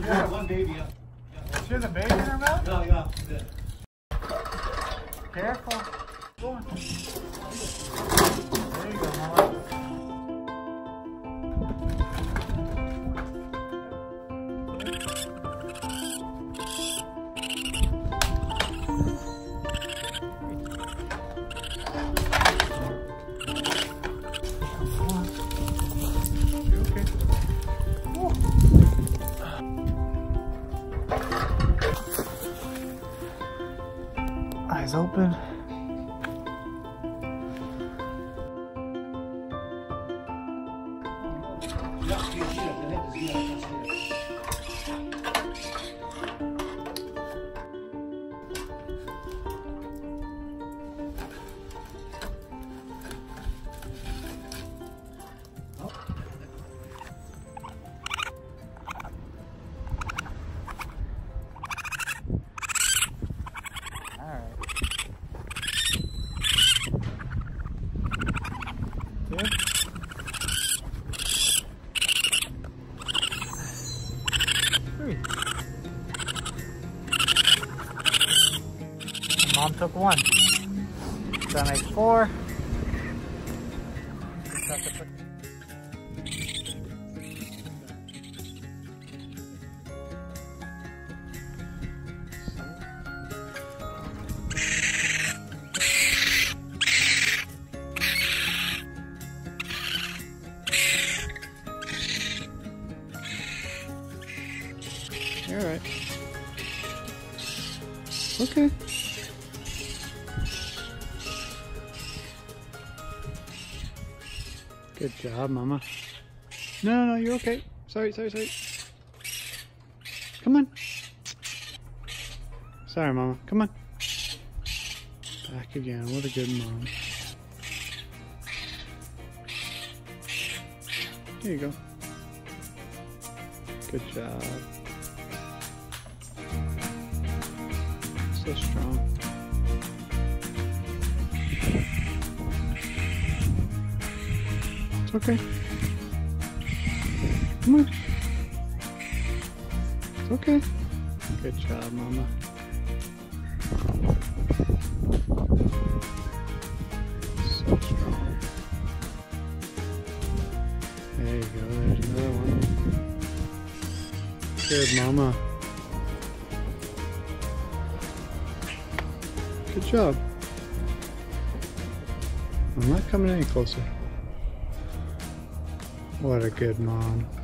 one girl, one baby. Yeah. She has a baby in her mouth? No, yeah. Careful. Go on. There you go, eyes open. Mom took one. So that makes four. All right. Okay. Good job, Mama. No, no, you're okay. Sorry, sorry, sorry. Come on. Sorry, Mama. Come on. Back again. What a good mom. There you go. Good job. So strong. It's okay. Come on. It's okay. Good job, Mama. So strong. There you go. There's another one. Good, Mama. Good job. I'm not coming any closer. What a good mom.